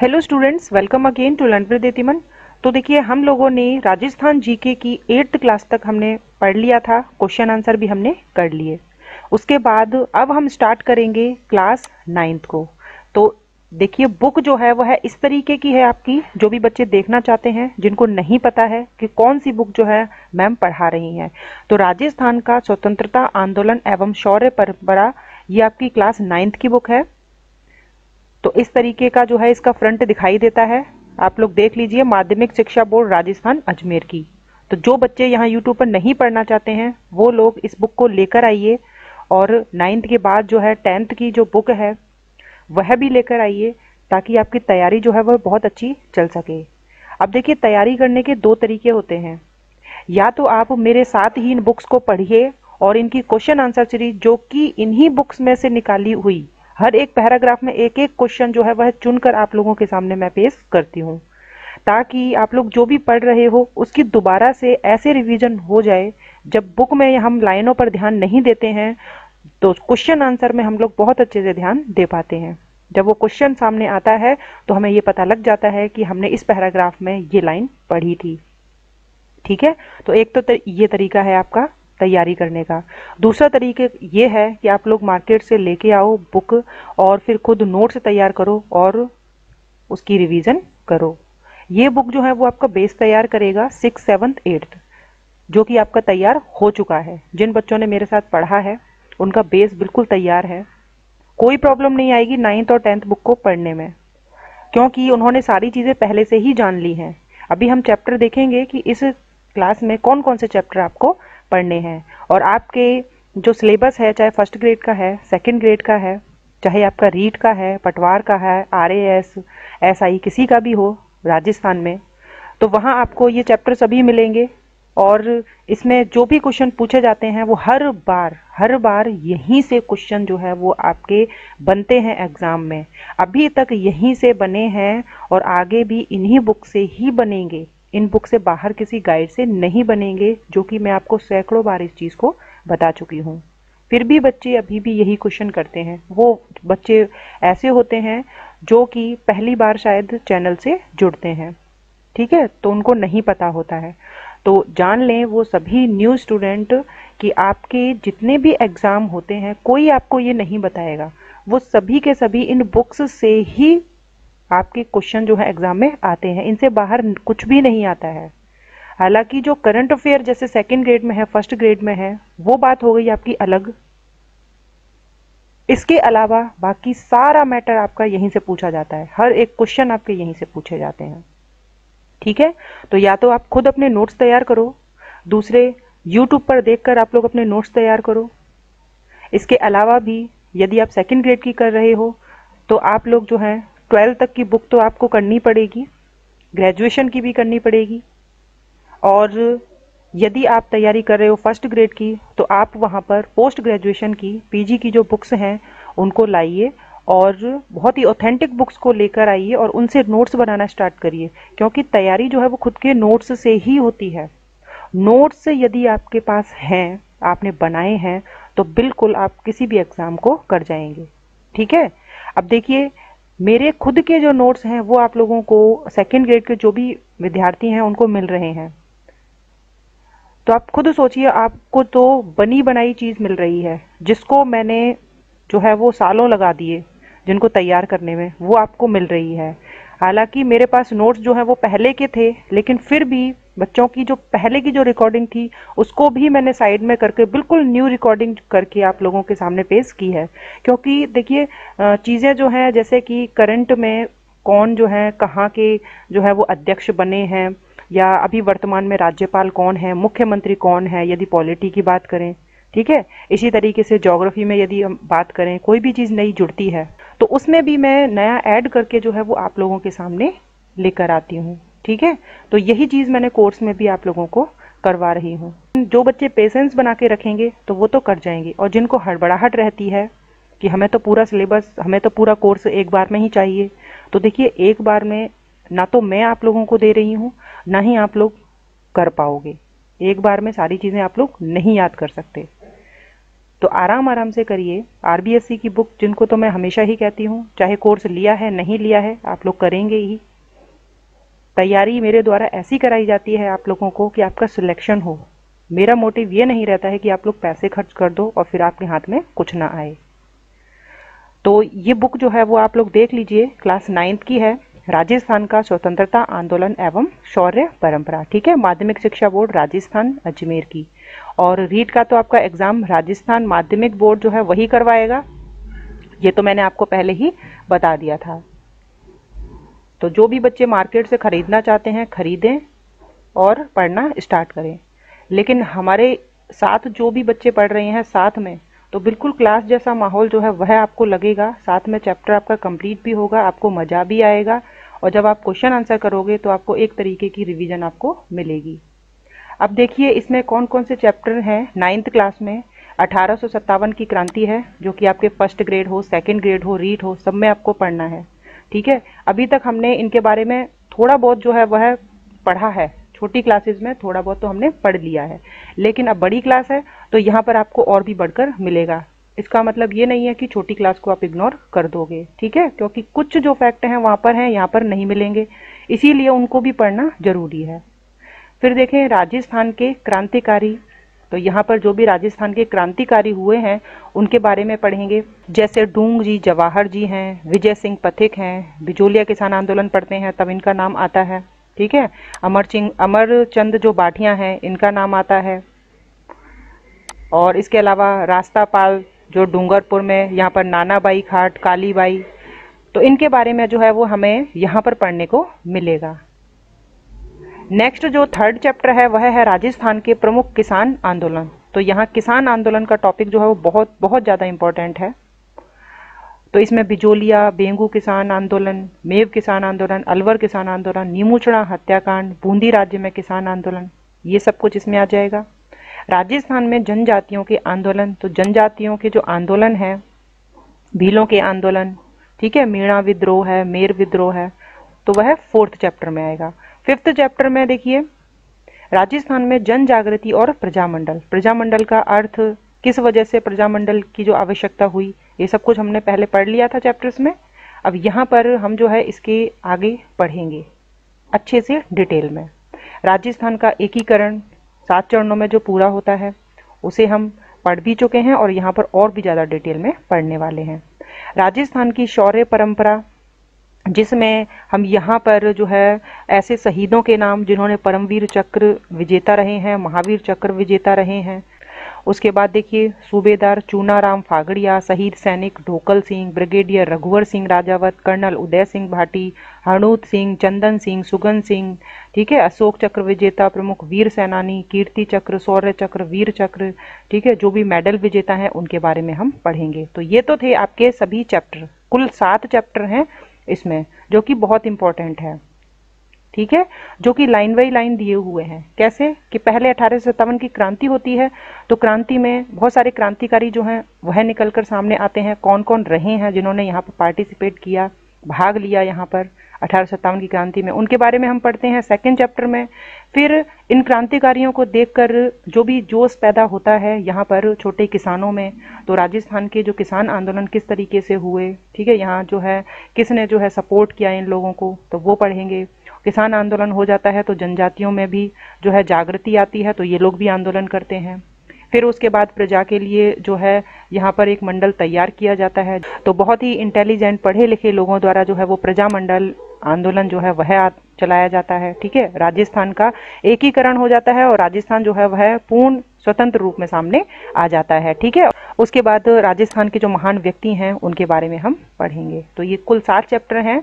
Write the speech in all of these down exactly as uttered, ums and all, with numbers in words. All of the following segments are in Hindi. Hello students, welcome again to learn with Dhritiman. तो देखिए, हम लोगों ने राजस्थान जीके की एट्थ क्लास तक हमने पढ़ लिया था, क्वेश्चन आंसर भी हमने कर लिए। उसके बाद अब हम स्टार्ट करेंगे क्लास नाइन्थ को। तो देखिए, बुक जो है वह है इस तरीके की है आपकी, जो भी बच्चे देखना चाहते हैं, जिनको नहीं पता है कि कौन सी बुक जो है मैम पढ़ा रही हैं। तो राजस्थान का स्वतंत्रता आंदोलन एवं शौर्य परंपरा, ये आपकी क्लास नाइन्थ की बुक है। तो इस तरीके का जो है इसका फ्रंट दिखाई देता है, आप लोग देख लीजिए, माध्यमिक शिक्षा बोर्ड राजस्थान अजमेर की। तो जो बच्चे यहाँ यूट्यूब पर नहीं पढ़ना चाहते हैं वो लोग इस बुक को लेकर आइए, और नाइन्थ के बाद जो है टेंथ की जो बुक है वह भी लेकर आइए, ताकि आपकी तैयारी जो है वह बहुत अच्छी चल सके। अब देखिए, तैयारी करने के दो तरीके होते हैं। या तो आप मेरे साथ ही इन बुक्स को पढ़िए और इनकी क्वेश्चन आंसर सीरीज, जो कि इन्हीं बुक्स में से निकाली हुई हर एक पैराग्राफ में एक एक क्वेश्चन जो है वह चुनकर आप लोगों के सामने मैं पेश करती हूँ, ताकि आप लोग जो भी पढ़ रहे हो उसकी दोबारा से ऐसे रिवीजन हो जाए। जब बुक में हम लाइनों पर ध्यान नहीं देते हैं तो क्वेश्चन आंसर में हम लोग बहुत अच्छे से ध्यान दे पाते हैं। जब वो क्वेश्चन सामने आता है तो हमें ये पता लग जाता है कि हमने इस पैराग्राफ में ये लाइन पढ़ी थी। ठीक है, तो एक तो तर, ये तरीका है आपका तैयारी करने का। दूसरा तरीके ये है कि आप लोग मार्केट से लेके आओ बुक और फिर खुद नोट्स तैयार करो और उसकी रिवीजन करो। ये बुक जो है वो आपका बेस तैयार करेगा सिक्स सेवन्थ एट्थ, जो कि आपका तैयार हो चुका है। जिन बच्चों ने मेरे साथ पढ़ा है उनका बेस बिल्कुल तैयार है, कोई प्रॉब्लम नहीं आएगी नाइन्थ और टेंथ बुक को पढ़ने में, क्योंकि उन्होंने सारी चीज़ें पहले से ही जान ली हैं। अभी हम चैप्टर देखेंगे कि इस क्लास में कौन कौन से चैप्टर आपको पढ़ने हैं, और आपके जो सिलेबस है, चाहे फर्स्ट ग्रेड का है, सेकंड ग्रेड का है, चाहे आपका रीट का है, पटवार का है, R A S S I किसी का भी हो राजस्थान में, तो वहाँ आपको ये चैप्टर सभी मिलेंगे। और इसमें जो भी क्वेश्चन पूछे जाते हैं वो हर बार हर बार यहीं से क्वेश्चन जो है वो आपके बनते हैं एग्ज़ाम में। अभी तक यहीं से बने हैं और आगे भी इन्हीं बुक से ही बनेंगे, इन बुक से बाहर किसी गाइड से नहीं बनेंगे, जो कि मैं आपको सैकड़ों बार इस चीज़ को बता चुकी हूँ। फिर भी बच्चे अभी भी यही क्वेश्चन करते हैं। वो बच्चे ऐसे होते हैं जो कि पहली बार शायद चैनल से जुड़ते हैं, ठीक है, तो उनको नहीं पता होता है। तो जान लें वो सभी न्यू स्टूडेंट कि आपके जितने भी एग्ज़ाम होते हैं, कोई आपको ये नहीं बताएगा, वो सभी के सभी इन बुक्स से ही आपके क्वेश्चन जो है एग्ज़ाम में आते हैं, इनसे बाहर कुछ भी नहीं आता है। हालांकि जो करंट अफेयर जैसे सेकंड ग्रेड में है, फर्स्ट ग्रेड में है, वो बात हो गई आपकी अलग। इसके अलावा बाकी सारा मैटर आपका यहीं से पूछा जाता है, हर एक क्वेश्चन आपके यहीं से पूछे जाते हैं। ठीक है, तो या तो आप खुद अपने नोट्स तैयार करो, दूसरे यूट्यूब पर देखकर आप लोग अपने नोट्स तैयार करो। इसके अलावा भी यदि आप सेकंड ग्रेड की कर रहे हो तो आप लोग जो हैं ट्वेल्थ तक की बुक तो आपको करनी पड़ेगी, ग्रेजुएशन की भी करनी पड़ेगी। और यदि आप तैयारी कर रहे हो फर्स्ट ग्रेड की तो आप वहाँ पर पोस्ट ग्रेजुएशन की, पीजी की जो बुक्स हैं उनको लाइए, और बहुत ही ऑथेंटिक बुक्स को लेकर आइए और उनसे नोट्स बनाना स्टार्ट करिए, क्योंकि तैयारी जो है वो खुद के नोट्स से ही होती है। नोट्स यदि आपके पास हैं, आपने बनाए हैं, तो बिल्कुल आप किसी भी एग्ज़ाम को कर जाएंगे। ठीक है, अब देखिए, मेरे खुद के जो नोट्स हैं वो आप लोगों को सेकंड ग्रेड के जो भी विद्यार्थी हैं उनको मिल रहे हैं। तो आप खुद सोचिए, आपको तो बनी बनाई चीज़ मिल रही है, जिसको मैंने जो है वो सालों लगा दिए जिनको तैयार करने में, वो आपको मिल रही है। हालांकि मेरे पास नोट्स जो हैं वो पहले के थे, लेकिन फिर भी बच्चों की जो पहले की जो रिकॉर्डिंग थी उसको भी मैंने साइड में करके बिल्कुल न्यू रिकॉर्डिंग करके आप लोगों के सामने पेश की है। क्योंकि देखिए, चीज़ें जो हैं जैसे कि करंट में कौन जो है कहाँ के जो है वो अध्यक्ष बने हैं, या अभी वर्तमान में राज्यपाल कौन है, मुख्यमंत्री कौन है, यदि पॉलिटी की बात करें, ठीक है। इसी तरीके से ज्योग्राफी में यदि हम बात करें, कोई भी चीज़ नई जुड़ती है तो उसमें भी मैं नया ऐड करके जो है वो आप लोगों के सामने लेकर आती हूँ। ठीक है, तो यही चीज़ मैंने कोर्स में भी आप लोगों को करवा रही हूँ। जो बच्चे पेशेंस बना के रखेंगे तो वो तो कर जाएंगे, और जिनको हड़बड़ाहट रहती है कि हमें तो पूरा सिलेबस, हमें तो पूरा कोर्स एक बार में ही चाहिए, तो देखिए, एक बार में ना तो मैं आप लोगों को दे रही हूँ, ना ही आप लोग कर पाओगे। एक बार में सारी चीज़ें आप लोग नहीं याद कर सकते। तो आराम आराम से करिए। आरबीएसई की बुक जिनको तो मैं हमेशा ही कहती हूँ, चाहे कोर्स लिया है नहीं लिया है, आप लोग करेंगे ही। तैयारी मेरे द्वारा ऐसी कराई जाती है आप लोगों को कि आपका सिलेक्शन हो। मेरा मोटिव ये नहीं रहता है कि आप लोग पैसे खर्च कर दो और फिर आपके हाथ में कुछ ना आए। तो ये बुक जो है वो आप लोग देख लीजिए, क्लास नाइन्थ की है, राजस्थान का स्वतंत्रता आंदोलन एवं शौर्य परंपरा, ठीक है, माध्यमिक शिक्षा बोर्ड राजस्थान अजमेर की। और रीट का तो आपका एग्ज़ाम राजस्थान माध्यमिक बोर्ड जो है वही करवाएगा, ये तो मैंने आपको पहले ही बता दिया था। तो जो भी बच्चे मार्केट से ख़रीदना चाहते हैं खरीदें और पढ़ना स्टार्ट करें। लेकिन हमारे साथ जो भी बच्चे पढ़ रहे हैं साथ में, तो बिल्कुल क्लास जैसा माहौल जो है वह आपको लगेगा। साथ में चैप्टर आपका कंप्लीट भी होगा, आपको मज़ा भी आएगा, और जब आप क्वेश्चन आंसर करोगे तो आपको एक तरीके की रिवीजन आपको मिलेगी। अब देखिए इसमें कौन कौन से चैप्टर हैं। नाइन्थ क्लास में अठारह सौ सत्तावन की क्रांति है, जो कि आपके फर्स्ट ग्रेड हो, सेकेंड ग्रेड हो, रीट हो, सब में आपको पढ़ना है, ठीक है। अभी तक हमने इनके बारे में थोड़ा बहुत जो है वह पढ़ा है, छोटी क्लासेस में थोड़ा बहुत तो हमने पढ़ लिया है, लेकिन अब बड़ी क्लास है तो यहाँ पर आपको और भी बढ़कर मिलेगा। इसका मतलब ये नहीं है कि छोटी क्लास को आप इग्नोर कर दोगे, ठीक है, क्योंकि कुछ जो फैक्ट हैं वहाँ पर हैं, यहाँ पर नहीं मिलेंगे, इसीलिए उनको भी पढ़ना ज़रूरी है। फिर देखें राजस्थान के क्रांतिकारी, तो यहाँ पर जो भी राजस्थान के क्रांतिकारी हुए हैं उनके बारे में पढ़ेंगे, जैसे डूंग जी, जवाहर जी हैं, विजय सिंह पथिक हैं, बिजोलिया किसान आंदोलन पढ़ते हैं तब इनका नाम आता है, ठीक है, अमर सिंह, अमर चंद जो बाटिया हैं इनका नाम आता है। और इसके अलावा रास्ता पाल जो डूंगरपुर में, यहाँ पर नानाबाई खाट, कालीबाई, तो इनके बारे में जो है वो हमें यहाँ पर पढ़ने को मिलेगा। नेक्स्ट जो थर्ड चैप्टर है वह है राजस्थान के प्रमुख किसान आंदोलन, तो यहाँ किसान आंदोलन का टॉपिक जो है वो बहुत बहुत ज़्यादा इम्पोर्टेंट है। तो इसमें बिजोलिया, बेंगू किसान आंदोलन, मेव किसान आंदोलन, अलवर किसान आंदोलन, नीमूचड़ा हत्याकांड, बूंदी राज्य में किसान आंदोलन, ये सब कुछ इसमें आ जाएगा। राजस्थान में जनजातियों के आंदोलन, तो जनजातियों के जो आंदोलन हैं, भीलों के आंदोलन, ठीक है, मीणा विद्रोह है, मेर विद्रोह है, तो वह फोर्थ चैप्टर में आएगा। फिफ्थ चैप्टर में देखिए राजस्थान में जन जागृति और प्रजामंडल, प्रजामंडल का अर्थ, किस वजह से प्रजामंडल की जो आवश्यकता हुई, ये सब कुछ हमने पहले पढ़ लिया था चैप्टर्स में। अब यहाँ पर हम जो है इसके आगे पढ़ेंगे अच्छे से डिटेल में। राजस्थान का एकीकरण सात चरणों में जो पूरा होता है उसे हम पढ़ भी चुके हैं और यहाँ पर और भी ज़्यादा डिटेल में पढ़ने वाले हैं। राजस्थान की शौर्य परंपरा, जिसमें हम यहाँ पर जो है ऐसे शहीदों के नाम जिन्होंने परमवीर चक्र विजेता रहे हैं, महावीर चक्र विजेता रहे हैं। उसके बाद देखिए सूबेदार चूनाराम फागड़िया, शहीद सैनिक ढोकल सिंह, ब्रिगेडियर रघुवर सिंह राजावत, कर्नल उदय सिंह भाटी, हनुमंत सिंह, चंदन सिंह, सुगन सिंह, ठीक है, अशोक चक्र विजेता प्रमुख वीर सेनानी, कीर्ति चक्र, सौर्यचक्र, वीर चक्र, ठीक है, जो भी मेडल विजेता हैं उनके बारे में हम पढ़ेंगे। तो ये तो थे आपके सभी चैप्टर, कुल सात चैप्टर हैं इसमें, जो कि बहुत इंपॉर्टेंट है, ठीक है, जो कि लाइन बाई लाइन दिए हुए हैं। कैसे कि पहले अठारह सौ सत्तावन की क्रांति होती है, तो क्रांति में बहुत सारे क्रांतिकारी जो हैं वह निकल कर सामने आते हैं, कौन कौन रहे हैं जिन्होंने यहाँ पर पार्टिसिपेट किया, भाग लिया यहाँ पर अठारह सौ सत्तावन की क्रांति में, उनके बारे में हम पढ़ते हैं सेकेंड चैप्टर में। फिर इन क्रांतिकारियों को देखकर जो भी जोश पैदा होता है यहाँ पर छोटे किसानों में, तो राजस्थान के जो किसान आंदोलन किस तरीके से हुए, ठीक है, यहाँ जो है किसने जो है सपोर्ट किया इन लोगों को, तो वो पढ़ेंगे। किसान आंदोलन हो जाता है तो जनजातियों में भी जो है जागृति आती है, तो ये लोग भी आंदोलन करते हैं। फिर उसके बाद प्रजा के लिए जो है यहाँ पर एक मंडल तैयार किया जाता है, तो बहुत ही इंटेलिजेंट पढ़े लिखे लोगों द्वारा जो है वो प्रजा मंडल आंदोलन जो है वह चलाया जाता है, ठीक है। राजस्थान का एकीकरण हो जाता है और राजस्थान जो है वह पूर्ण स्वतंत्र रूप में सामने आ जाता है, ठीक है। उसके बाद राजस्थान के जो महान व्यक्ति हैं उनके बारे में हम पढ़ेंगे। तो ये कुल सात चैप्टर हैं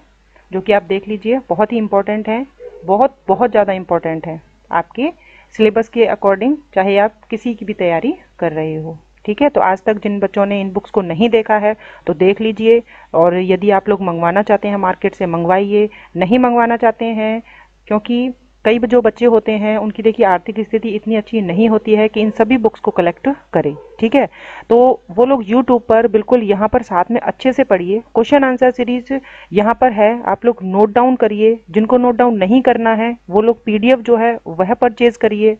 जो कि आप देख लीजिए, बहुत ही इम्पॉर्टेंट है, बहुत बहुत ज़्यादा इम्पॉर्टेंट है आपके सिलेबस के अकॉर्डिंग, चाहे आप किसी की भी तैयारी कर रहे हो, ठीक है। तो आज तक जिन बच्चों ने इन बुक्स को नहीं देखा है तो देख लीजिए, और यदि आप लोग मंगवाना चाहते हैं मार्केट से मंगवाइए, नहीं मंगवाना चाहते हैं, क्योंकि कई जो बच्चे होते हैं उनकी देखिए आर्थिक स्थिति इतनी अच्छी नहीं होती है कि इन सभी बुक्स को कलेक्ट करें, ठीक है, तो वो लोग यूट्यूब पर बिल्कुल यहाँ पर साथ में अच्छे से पढ़िए। क्वेश्चन आंसर सीरीज यहाँ पर है, आप लोग नोट डाउन करिए, जिनको नोट डाउन नहीं करना है वो लोग पीडीएफ जो है वह परचेज करिए,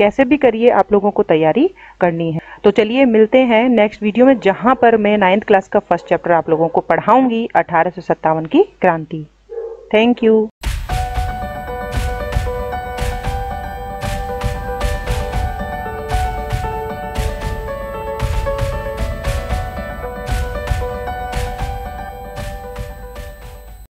कैसे भी करिए आप लोगों को तैयारी करनी है। तो चलिए मिलते हैं नेक्स्ट वीडियो में, जहां पर मैं नाइन्थ क्लास का फर्स्ट चैप्टर आप लोगों को पढ़ाऊंगी, अठारह सौ सत्तावन की क्रांति। Thank you.